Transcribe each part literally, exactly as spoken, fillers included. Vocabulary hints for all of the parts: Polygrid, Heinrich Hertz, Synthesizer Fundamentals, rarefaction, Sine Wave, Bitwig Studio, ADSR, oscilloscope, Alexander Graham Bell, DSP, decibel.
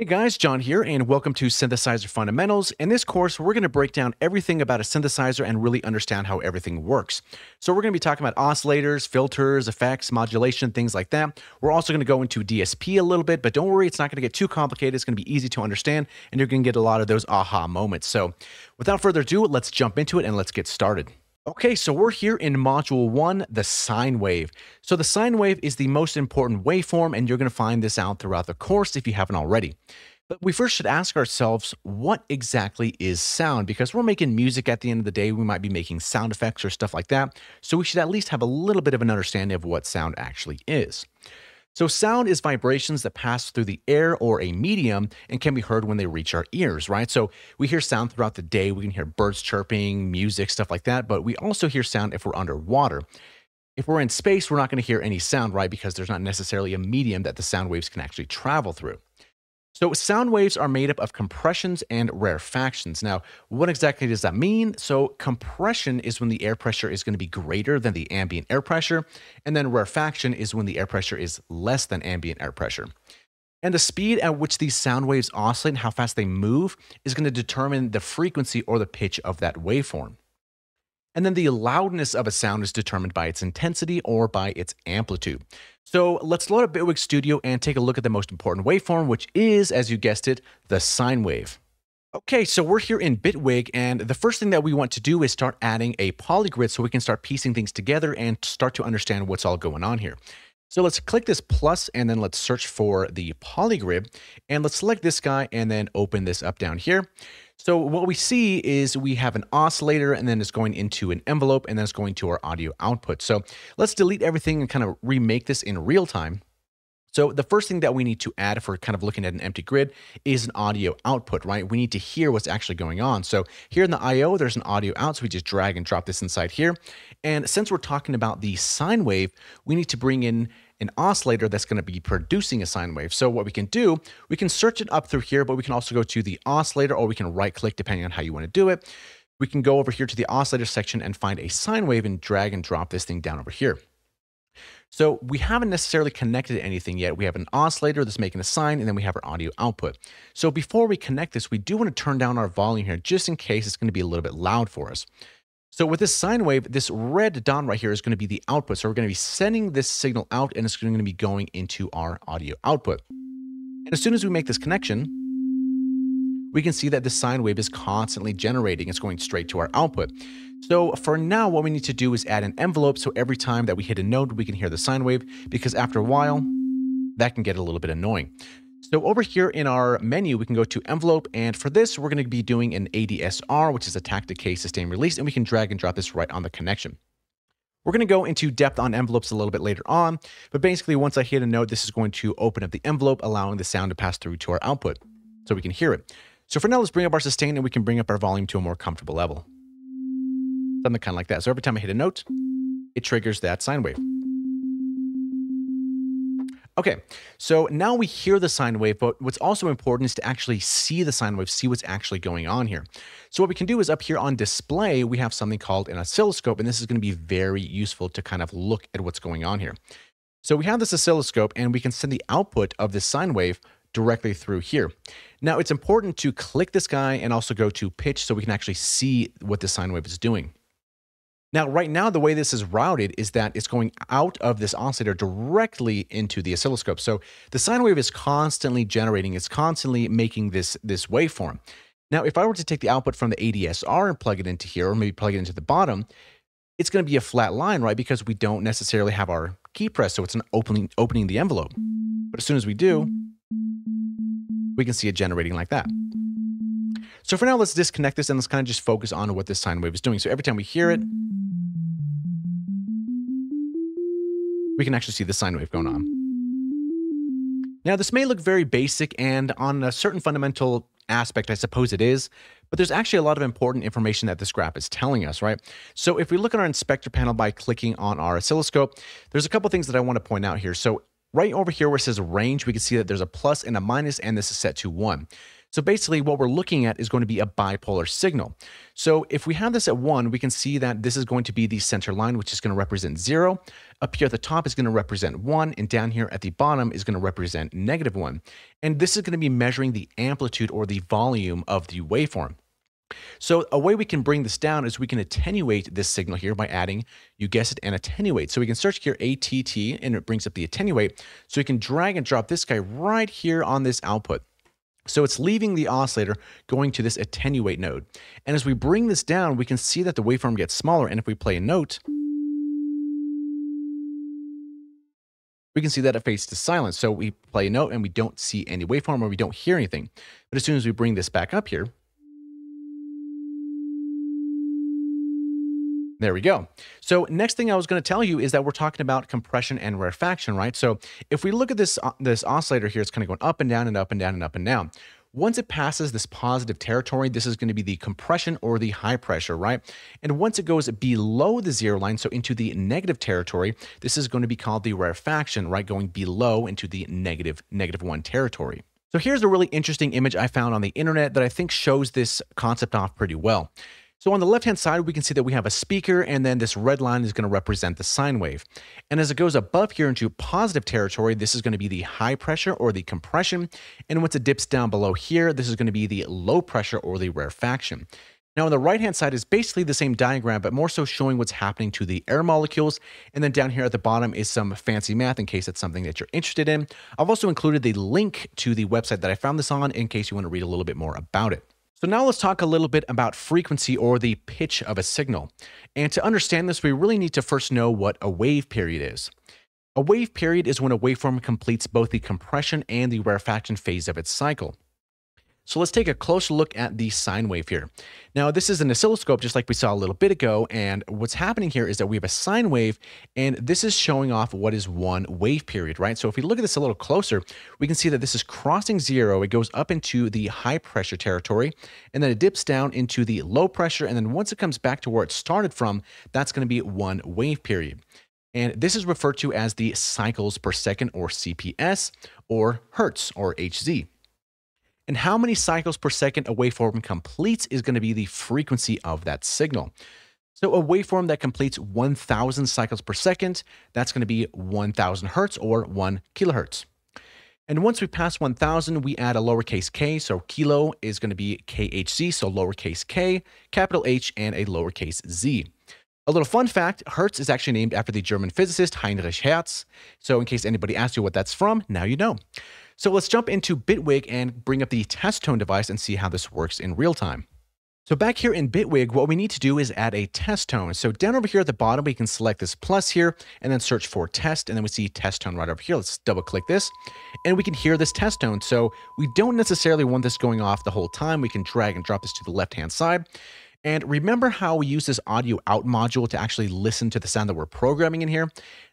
Hey guys, John here, and welcome to Synthesizer Fundamentals. In this course, we're going to break down everything about a synthesizer and really understand how everything works. So we're going to be talking about oscillators, filters, effects, modulation, things like that. We're also going to go into D S P a little bit, but don't worry, it's not going to get too complicated. It's going to be easy to understand, and you're going to get a lot of those aha moments. So without further ado, let's jump into it and let's get started. Okay, so we're here in module one, the sine wave. So the sine wave is the most important waveform, and you're going to find this out throughout the course if you haven't already. But we first should ask ourselves, what exactly is sound? Because we're making music at the end of the day, we might be making sound effects or stuff like that. So we should at least have a little bit of an understanding of what sound actually is. So sound is vibrations that pass through the air or a medium and can be heard when they reach our ears, right? So we hear sound throughout the day. We can hear birds chirping, music, stuff like that. But we also hear sound if we're underwater. If we're in space, we're not going to hear any sound, right? Because there's not necessarily a medium that the sound waves can actually travel through. So sound waves are made up of compressions and rarefactions. Now, what exactly does that mean? So compression is when the air pressure is going to be greater than the ambient air pressure. And then rarefaction is when the air pressure is less than ambient air pressure. And the speed at which these sound waves oscillate and how fast they move is going to determine the frequency or the pitch of that waveform. And then the loudness of a sound is determined by its intensity or by its amplitude. So let's load up Bitwig Studio and take a look at the most important waveform, which is, as you guessed it, the sine wave. Okay, so we're here in Bitwig, and the first thing that we want to do is start adding a polygrid so we can start piecing things together and start to understand what's all going on here. So let's click this plus, and then let's search for the polygrid, and let's select this guy and then open this up down here. So what we see is we have an oscillator, and then it's going into an envelope, and then it's going to our audio output. So let's delete everything and kind of remake this in real time. So the first thing that we need to add, if we're kind of looking at an empty grid, is an audio output, right? We need to hear what's actually going on. So here in the I O, there's an audio out, so we just drag and drop this inside here. And since we're talking about the sine wave, we need to bring in an oscillator that's going to be producing a sine wave. So what we can do, we can search it up through here, but we can also go to the oscillator, or we can right-click depending on how you want to do it. We can go over here to the oscillator section and find a sine wave and drag and drop this thing down over here. So we haven't necessarily connected anything yet. We have an oscillator that's making a sine, and then we have our audio output. So before we connect this, we do want to turn down our volume here just in case it's going to be a little bit loud for us. So with this sine wave, this red dot right here is going to be the output. So we're going to be sending this signal out, and it's going to be going into our audio output. And as soon as we make this connection, we can see that the sine wave is constantly generating. It's going straight to our output. So for now, what we need to do is add an envelope. So every time that we hit a node, we can hear the sine wave, because after a while, that can get a little bit annoying. So over here in our menu, we can go to envelope. And for this, we're going to be doing an A D S R, which is attack, decay, sustain, release. And we can drag and drop this right on the connection. We're going to go into depth on envelopes a little bit later on. But basically, once I hit a node, this is going to open up the envelope, allowing the sound to pass through to our output so we can hear it. So for now, let's bring up our sustain, and we can bring up our volume to a more comfortable level. Something kind of like that. So every time I hit a note, it triggers that sine wave. Okay, so now we hear the sine wave, but what's also important is to actually see the sine wave, see what's actually going on here. So what we can do is up here on display, we have something called an oscilloscope, and this is going to be very useful to kind of look at what's going on here. So we have this oscilloscope, and we can send the output of this sine wave directly through here. Now it's important to click this guy and also go to pitch so we can actually see what the sine wave is doing. Now, right now, the way this is routed is that it's going out of this oscillator directly into the oscilloscope. So the sine wave is constantly generating. It's constantly making this, this waveform. Now, if I were to take the output from the A D S R and plug it into here, or maybe plug it into the bottom, it's going to be a flat line, right? Because we don't necessarily have our key press. So it's an opening, opening the envelope. But as soon as we do, we can see it generating like that. So for now, let's disconnect this and let's kind of just focus on what this sine wave is doing. So every time we hear it, we can actually see the sine wave going on. Now, this may look very basic, and on a certain fundamental aspect, I suppose it is, but there's actually a lot of important information that this graph is telling us, right? So if we look at our inspector panel by clicking on our oscilloscope, there's a couple things that I want to point out here. So right over here where it says range, we can see that there's a plus and a minus, and this is set to one. So basically what we're looking at is going to be a bipolar signal. So if we have this at one, we can see that this is going to be the center line, which is going to represent zero. Up here at the top is going to represent one, and down here at the bottom is going to represent negative one. And this is going to be measuring the amplitude or the volume of the waveform. So a way we can bring this down is we can attenuate this signal here by adding, you guessed it, an attenuate. So we can search here A T T, and it brings up the attenuate. So we can drag and drop this guy right here on this output. So it's leaving the oscillator, going to this attenuate node. And as we bring this down, we can see that the waveform gets smaller. And if we play a note, we can see that it fades to silence. So we play a note and we don't see any waveform, or we don't hear anything. But as soon as we bring this back up here, there we go. So next thing I was going to tell you is that we're talking about compression and rarefaction, right? So if we look at this, this oscillator here, it's kind of going up and down and up and down and up and down. Once it passes this positive territory, this is going to be the compression or the high pressure, right? And once it goes below the zero line, so into the negative territory, this is going to be called the rarefaction, right? Going below into the negative, negative one territory. So here's a really interesting image I found on the internet that I think shows this concept off pretty well. So on the left-hand side, we can see that we have a speaker, and then this red line is going to represent the sine wave. And as it goes above here into positive territory, this is going to be the high pressure or the compression. And once it dips down below here, this is going to be the low pressure or the rarefaction. Now on the right-hand side is basically the same diagram, but more so showing what's happening to the air molecules. And then down here at the bottom is some fancy math in case that's something that you're interested in. I've also included the link to the website that I found this on in case you want to read a little bit more about it. So now let's talk a little bit about frequency or the pitch of a signal. And to understand this, we really need to first know what a wave period is. A wave period is when a waveform completes both the compression and the rarefaction phase of its cycle. So let's take a closer look at the sine wave here. Now this is an oscilloscope just like we saw a little bit ago, and what's happening here is that we have a sine wave, and this is showing off what is one wave period, right? So if we look at this a little closer, we can see that this is crossing zero. It goes up into the high pressure territory, and then it dips down into the low pressure, and then once it comes back to where it started from, that's going to be one wave period. And this is referred to as the cycles per second, or C P S, or Hertz, or H Z. And how many cycles per second a waveform completes is going to be the frequency of that signal. So a waveform that completes one thousand cycles per second, that's going to be one thousand hertz, or one kilohertz. And once we pass one thousand, we add a lowercase k, so kilo is going to be K H Z, so lowercase k, capital H, and a lowercase z. A little fun fact, Hertz is actually named after the German physicist Heinrich Hertz. So in case anybody asks you what that's from, now you know. So let's jump into Bitwig and bring up the test tone device and see how this works in real time. So back here in Bitwig, what we need to do is add a test tone. So down over here at the bottom, we can select this plus here and then search for test. And then we see test tone right over here. Let's double click this and we can hear this test tone. So we don't necessarily want this going off the whole time. We can drag and drop this to the left-hand side. And remember how we use this audio out module to actually listen to the sound that we're programming in here.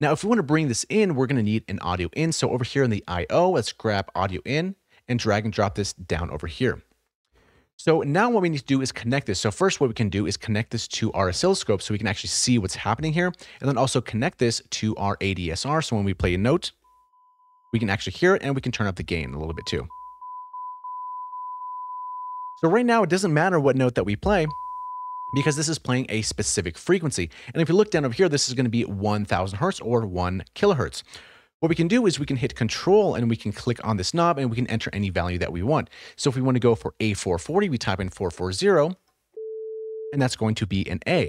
Now, if we want to bring this in, we're going to need an audio in. So over here in the I O, let's grab audio in and drag and drop this down over here. So now what we need to do is connect this. So first what we can do is connect this to our oscilloscope so we can actually see what's happening here, and then also connect this to our A D S R. So when we play a note, we can actually hear it, and we can turn up the gain a little bit too. So right now it doesn't matter what note that we play, because this is playing a specific frequency. And if you look down over here, this is going to be one thousand hertz, or one kilohertz. What we can do is we can hit control and we can click on this knob and we can enter any value that we want. So if we want to go for A four forty, we type in four forty, and that's going to be an A.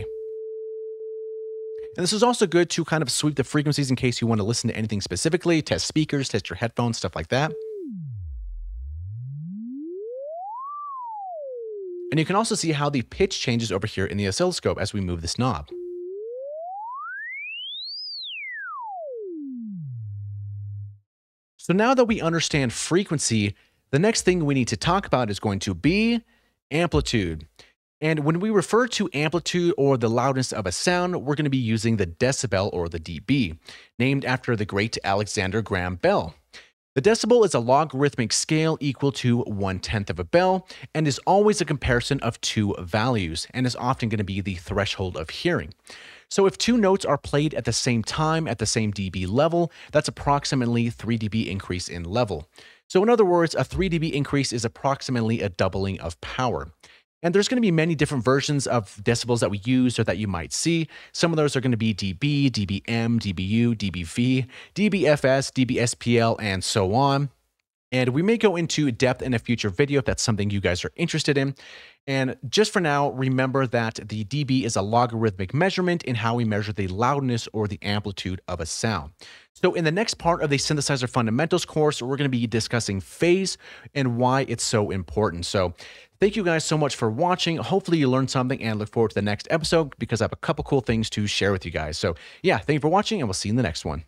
And this is also good to kind of sweep the frequencies in case you want to listen to anything specifically, test speakers, test your headphones, stuff like that. And you can also see how the pitch changes over here in the oscilloscope as we move this knob. So now that we understand frequency, the next thing we need to talk about is going to be amplitude. And when we refer to amplitude or the loudness of a sound, we're going to be using the decibel, or the D B, named after the great Alexander Graham Bell. The decibel is a logarithmic scale equal to one-tenth of a bell, and is always a comparison of two values, and is often going to be the threshold of hearing. So if two notes are played at the same time at the same dB level, that's approximately three dB increase in level. So in other words, a three D B increase is approximately a doubling of power. And there's going to be many different versions of decibels that we use or that you might see. Some of those are going to be D B, D B M, D B U, D B V, D B F S, D B S P L, and so on. And we may go into depth in a future video if that's something you guys are interested in. And just for now, remember that the D B is a logarithmic measurement in how we measure the loudness or the amplitude of a sound. So in the next part of the Synthesizer Fundamentals course, we're going to be discussing phase and why it's so important. So thank you guys so much for watching. Hopefully you learned something and look forward to the next episode because I have a couple cool things to share with you guys. So yeah, thank you for watching and we'll see you in the next one.